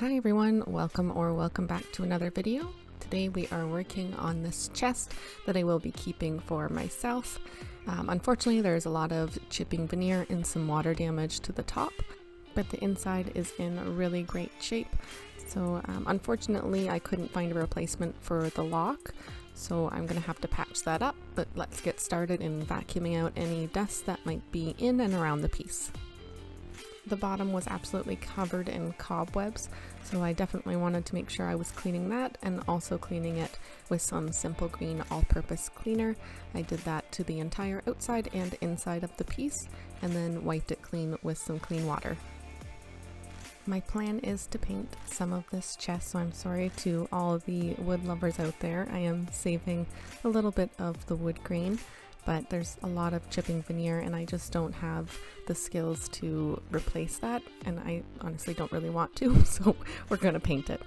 Hi everyone, welcome back to another video. Today we are working on this chest that I will be keeping for myself. Unfortunately there's a lot of chipping veneer and some water damage to the top, but the inside is in really great shape. So unfortunately I couldn't find a replacement for the lock, so I'm gonna have to patch that up, but let's get started in vacuuming out any dust that might be in and around the piece. The bottom was absolutely covered in cobwebs, so I definitely wanted to make sure I was cleaning that and also cleaning it with some Simple Green all-purpose cleaner. I did that to the entire outside and inside of the piece and then wiped it clean with some clean water. My plan is to paint some of this chest, so I'm sorry to all the wood lovers out there. I am saving a little bit of the wood grain, but there's a lot of chipping veneer and I just don't have the skills to replace that, and I honestly don't really want to, so we're gonna paint it.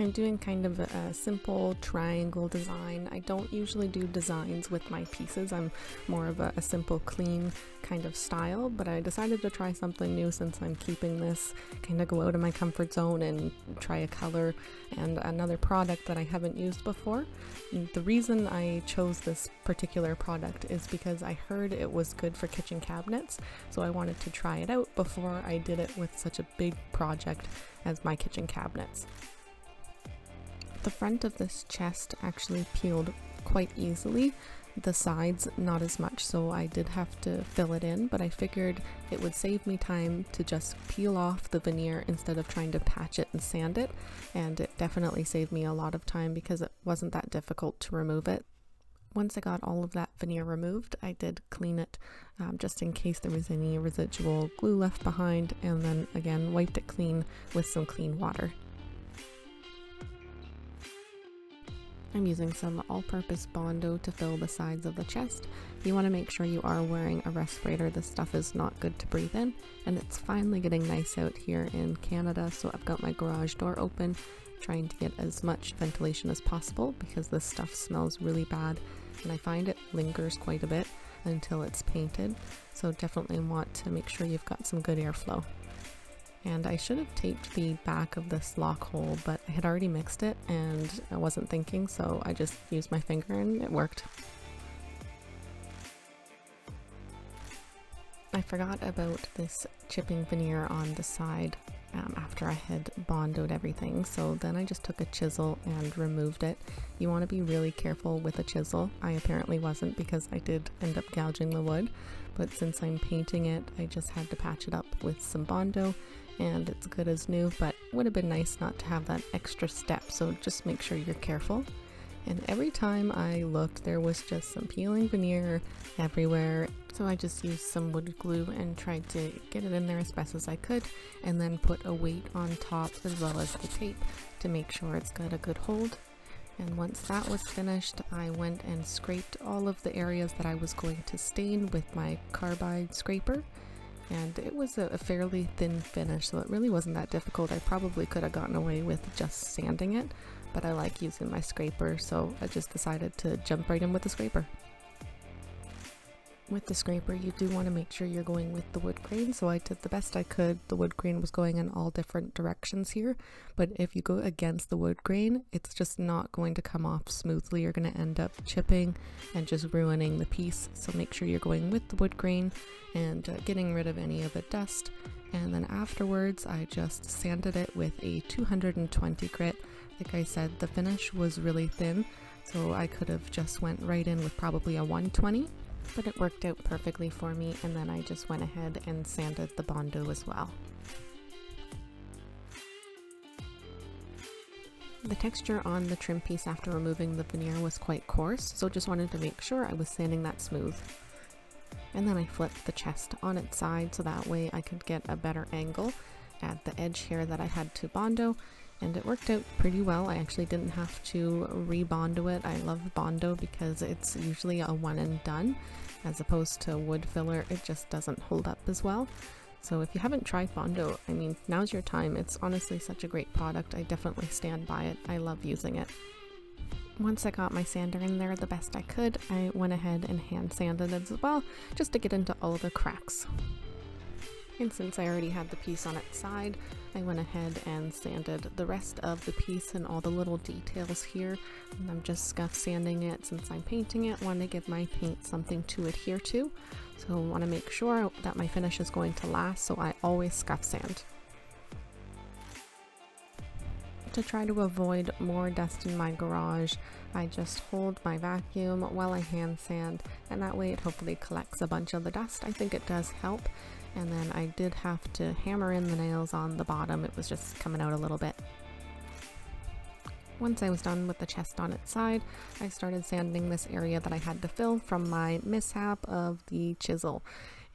I'm doing kind of a simple triangle design. I don't usually do designs with my pieces. I'm more of a simple clean kind of style, but I decided to try something new since I'm keeping this, kind of go out of my comfort zone and try a color and another product that I haven't used before. And the reason I chose this particular product is because I heard it was good for kitchen cabinets, so I wanted to try it out before I did it with such a big project as my kitchen cabinets. The front of this chest actually peeled quite easily, the sides not as much, so I did have to fill it in, but I figured it would save me time to just peel off the veneer instead of trying to patch it and sand it, and it definitely saved me a lot of time because it wasn't that difficult to remove it. Once I got all of that veneer removed, I did clean it just in case there was any residual glue left behind, and then again wiped it clean with some clean water. I'm using some all-purpose Bondo to fill the sides of the chest. You want to make sure you are wearing a respirator. This stuff is not good to breathe in, and it's finally getting nice out here in Canada, so I've got my garage door open, trying to get as much ventilation as possible because this stuff smells really bad, and I find it lingers quite a bit until it's painted, so definitely want to make sure you've got some good airflow. And I should have taped the back of this lock hole, but I had already mixed it and I wasn't thinking, so I just used my finger and it worked. I forgot about this chipping veneer on the side after I had Bondoed everything, so then I just took a chisel and removed it. You want to be really careful with a chisel. I apparently wasn't because I did end up gouging the wood, but since I'm painting it, I just had to patch it up with some Bondo, and it's good as new, but would have been nice not to have that extra step, so just make sure you're careful. And every time I looked, there was just some peeling veneer everywhere, so I just used some wood glue and tried to get it in there as best as I could, and then put a weight on top as well as the tape to make sure it's got a good hold. And once that was finished, I went and scraped all of the areas that I was going to stain with my carbide scraper, and it was a fairly thin finish, so it really wasn't that difficult. I probably could have gotten away with just sanding it, but I like using my scraper, so I just decided to jump right in with the scraper. With the scraper, you do want to make sure you're going with the wood grain, so I did the best I could. The wood grain was going in all different directions here, but if you go against the wood grain, it's just not going to come off smoothly. You're going to end up chipping and just ruining the piece, so make sure you're going with the wood grain and getting rid of any of the dust. And then afterwards, I just sanded it with a 220 grit. Like I said, the finish was really thin, so I could have just went right in with probably a 120. But it worked out perfectly for me, and then I just went ahead and sanded the Bondo as well. The texture on the trim piece after removing the veneer was quite coarse, so just wanted to make sure I was sanding that smooth. And then I flipped the chest on its side so that way I could get a better angle at the edge here that I had to Bondo, and it worked out pretty well. I actually didn't have to re-Bondo it. I love Bondo because it's usually a one and done, as opposed to wood filler, it just doesn't hold up as well. So if you haven't tried Bondo, I mean, now's your time. It's honestly such a great product. I definitely stand by it. I love using it. Once I got my sander in there the best I could, I went ahead and hand sanded it as well, just to get into all the cracks. And since I already had the piece on its side, I went ahead and sanded the rest of the piece and all the little details here. And I'm just scuff sanding it since I'm painting it. I want to give my paint something to adhere to. So I want to make sure that my finish is going to last, so I always scuff sand. To try to avoid more dust in my garage, I just hold my vacuum while I hand sand, and that way it hopefully collects a bunch of the dust. I think it does help. And then I did have to hammer in the nails on the bottom. It was just coming out a little bit. Once I was done with the chest on its side, I started sanding this area that I had to fill from my mishap of the chisel.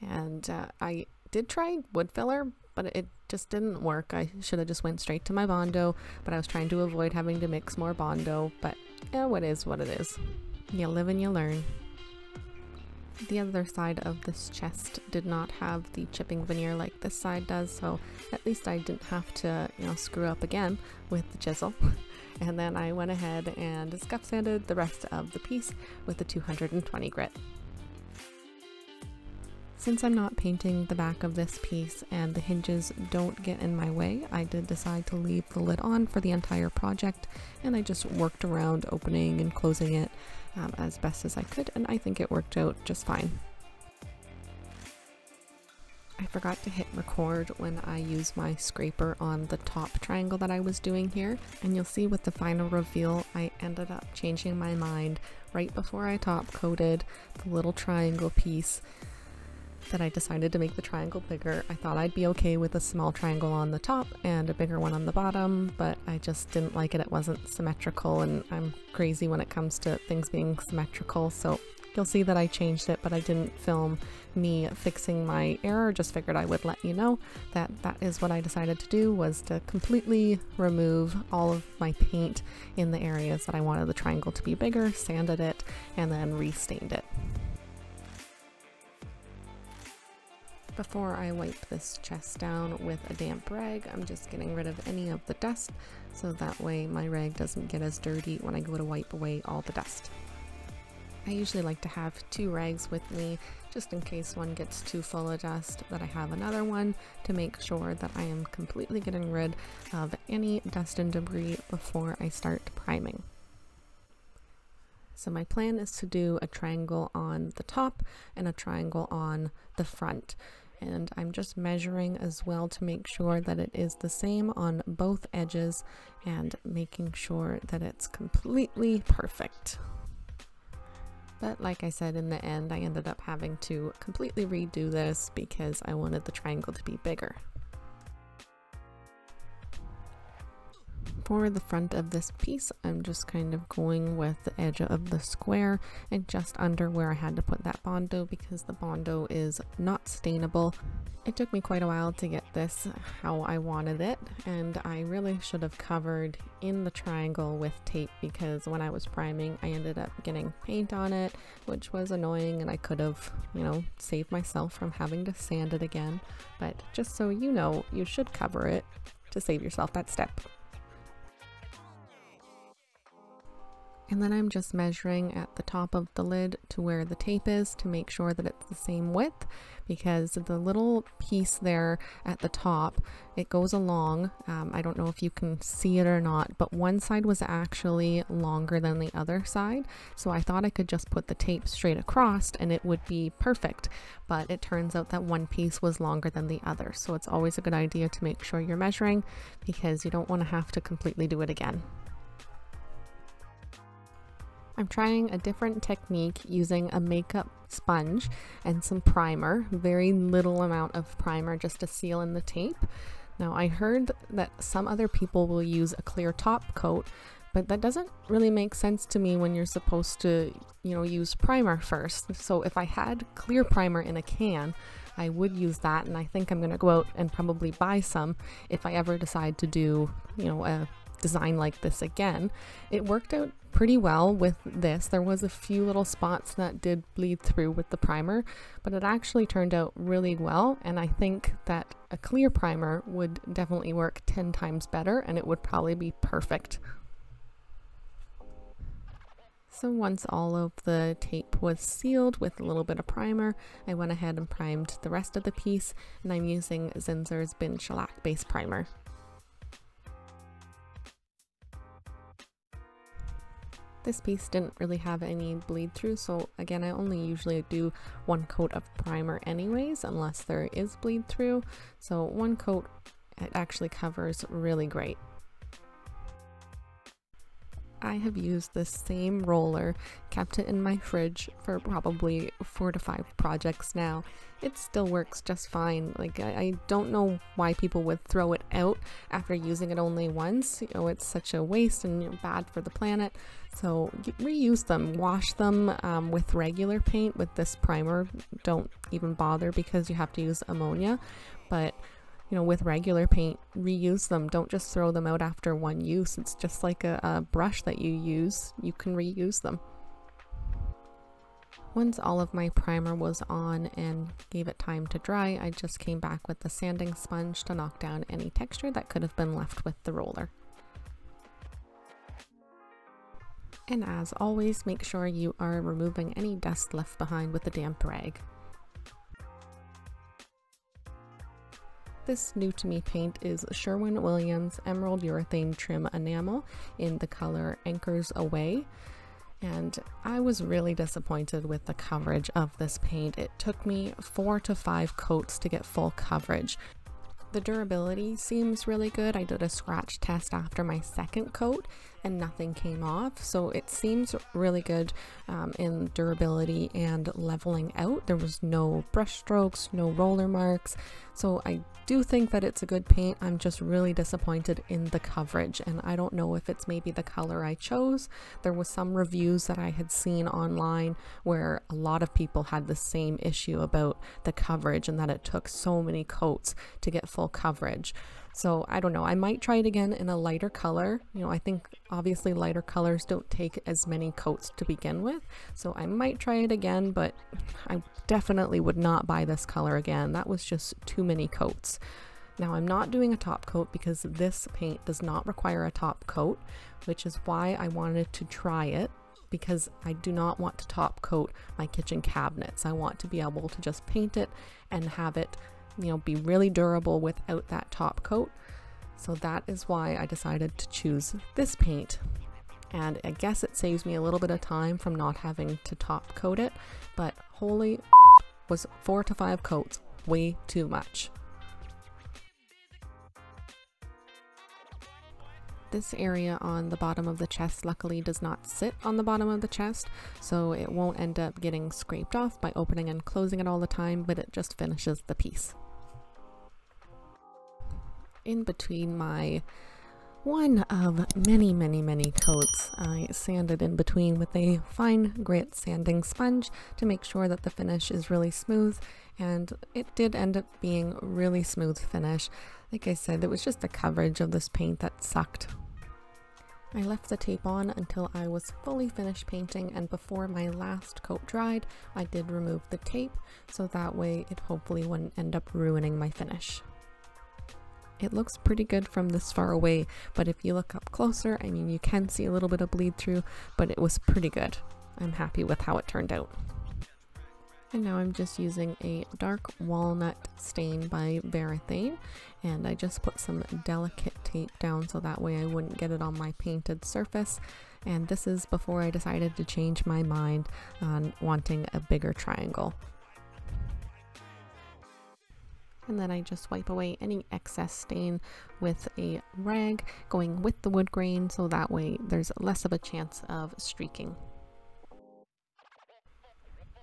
And I did try wood filler, but it just didn't work. I should have just went straight to my Bondo, but I was trying to avoid having to mix more Bondo, but yeah, what is what it is. You live and you learn. The other side of this chest did not have the chipping veneer like this side does, so at least I didn't have to, you know, screw up again with the chisel. And then I went ahead and scuff sanded the rest of the piece with the 220 grit. Since I'm not painting the back of this piece and the hinges don't get in my way, I did decide to leave the lid on for the entire project, and I just worked around opening and closing it as best as I could, and I think it worked out just fine. I forgot to hit record when I used my scraper on the top triangle that I was doing here, and you'll see with the final reveal I ended up changing my mind right before I top coated the little triangle piece. That I decided to make the triangle bigger. I thought I'd be okay with a small triangle on the top and a bigger one on the bottom, but I just didn't like it. It wasn't symmetrical, and I'm crazy when it comes to things being symmetrical, so you'll see that I changed it, but I didn't film me fixing my error. Just figured I would let you know that that is what I decided to do, was to completely remove all of my paint in the areas that I wanted the triangle to be bigger, sanded it, and then restained it. Before I wipe this chest down with a damp rag, I'm just getting rid of any of the dust, so that way my rag doesn't get as dirty when I go to wipe away all the dust. I usually like to have two rags with me, just in case one gets too full of dust, that I have another one to make sure that I am completely getting rid of any dust and debris before I start priming. So my plan is to do a triangle on the top and a triangle on the front. And I'm just measuring as well to make sure that it is the same on both edges and making sure that it's completely perfect. But like I said, in the end, I ended up having to completely redo this because I wanted the triangle to be bigger. For the front of this piece, I'm just kind of going with the edge of the square and just under where I had to put that Bondo, because the Bondo is not stainable. It took me quite a while to get this how I wanted it, and I really should have covered in the triangle with tape, because when I was priming I ended up getting paint on it, which was annoying, and I could have, you know, saved myself from having to sand it again. But just so you know, you should cover it to save yourself that step. And then I'm just measuring at the top of the lid to where the tape is to make sure that it's the same width, because the little piece there at the top, it goes along. I don't know if you can see it or not, but one side was actually longer than the other side. So I thought I could just put the tape straight across and it would be perfect. But it turns out that one piece was longer than the other. So it's always a good idea to make sure you're measuring, because you don't want to have to completely do it again. I'm trying a different technique using a makeup sponge and some primer, very little amount of primer just to seal in the tape. Now, I heard that some other people will use a clear top coat, but that doesn't really make sense to me when you're supposed to, you know, use primer first. So if I had clear primer in a can, I would use that, and I think I'm going to go out and probably buy some if I ever decide to do, you know, a design like this again. It worked out pretty well with this. There was a few little spots that did bleed through with the primer, but it actually turned out really well, and I think that a clear primer would definitely work 10 times better, and it would probably be perfect. So once all of the tape was sealed with a little bit of primer, I went ahead and primed the rest of the piece, and I'm using Zinsser's BIN shellac base primer. This piece didn't really have any bleed through, so again, I only usually do one coat of primer anyways, unless there is bleed through. So one coat, it actually covers really great. I have used this same roller, kept it in my fridge for probably 4 to 5 projects now. It still works just fine. Like, I don't know why people would throw it out after using it only once. You know, it's such a waste and bad for the planet. So reuse them, wash them with regular paint. With this primer, don't even bother because you have to use ammonia. But you know, with regular paint, reuse them. Don't just throw them out after one use. It's just like a brush that you use. You can reuse them. Once all of my primer was on and gave it time to dry, I just came back with the sanding sponge to knock down any texture that could have been left with the roller. And as always, make sure you are removing any dust left behind with the damp rag. This new to me paint is Sherwin-Williams Emerald Urethane Trim Enamel in the color Anchors Aweigh, and I was really disappointed with the coverage of this paint. It took me 4 to 5 coats to get full coverage. The durability seems really good. I did a scratch test after my second coat and nothing came off, so it seems really good in durability and leveling out. There was no brush strokes, no roller marks, so I do think that it's a good paint. I'm just really disappointed in the coverage, and I don't know if it's maybe the color I chose. There was some reviews that I had seen online where a lot of people had the same issue about the coverage and that it took so many coats to get full coverage. So I don't know, I might try it again in a lighter color. You know, I think obviously lighter colors don't take as many coats to begin with, so I might try it again, but I definitely would not buy this color again. That was just too many coats. Now, I'm not doing a top coat because this paint does not require a top coat, which is why I wanted to try it, because I do not want to top coat my kitchen cabinets. I want to be able to just paint it and have it, you know, be really durable without that top coat. So that is why I decided to choose this paint, and I guess it saves me a little bit of time from not having to top coat it, but holy was 4 to 5 coats way too much. This area on the bottom of the chest luckily does not sit on the bottom of the chest, so it won't end up getting scraped off by opening and closing it all the time, but it just finishes the piece. In between my one of many coats, I sanded in between with a fine grit sanding sponge to make sure that the finish is really smooth, and it did end up being a really smooth finish. Like I said, it was just the coverage of this paint that sucked. I left the tape on until I was fully finished painting, and before my last coat dried, I did remove the tape, so that way it hopefully wouldn't end up ruining my finish. It looks pretty good from this far away, but if you look up closer, I mean, you can see a little bit of bleed through, but it was pretty good. I'm happy with how it turned out. And now I'm just using a dark walnut stain by Varathane, and I just put some delicate tape down so that way I wouldn't get it on my painted surface. And this is before I decided to change my mind on wanting a bigger triangle. And then I just wipe away any excess stain with a rag, going with the wood grain, so that way there's less of a chance of streaking.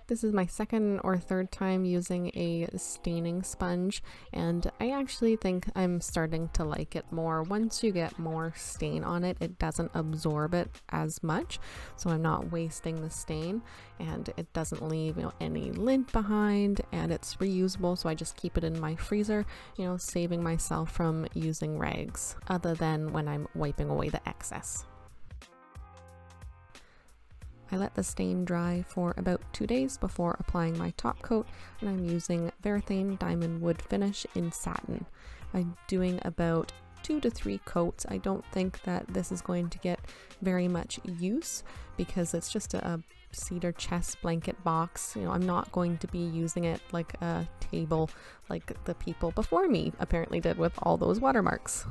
This is my second or third time using a staining sponge, and I actually think I'm starting to like it more. Once you get more stain on it, it doesn't absorb it as much, so I'm not wasting the stain, and it doesn't leave, you know, any lint behind, and it's reusable, so I just keep it in my freezer, you know, saving myself from using rags, other than when I'm wiping away the excess. I let the stain dry for about 2 days before applying my top coat, and I'm using Varathane Diamond Wood Finish in Satin. I'm doing about 2 to 3 coats. I don't think that this is going to get very much use because it's just a cedar chest blanket box. You know, I'm not going to be using it like a table like the people before me apparently did with all those watermarks.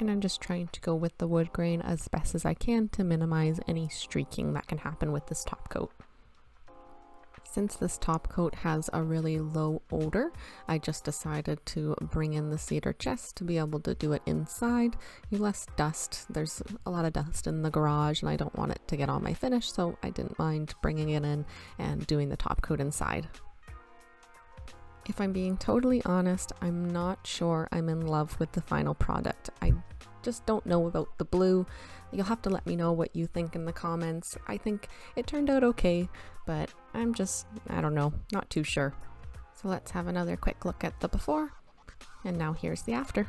And I'm just trying to go with the wood grain as best as I can to minimize any streaking that can happen with this top coat. Since this top coat has a really low odor, I just decided to bring in the cedar chest to be able to do it inside. Less dust. There's a lot of dust in the garage and I don't want it to get on my finish, so I didn't mind bringing it in and doing the top coat inside. If I'm being totally honest, I'm not sure I'm in love with the final product. I just don't know about the blue. You'll have to let me know what you think in the comments. I think it turned out okay, but I'm just, I don't know, not too sure. So let's have another quick look at the before, and now here's the after.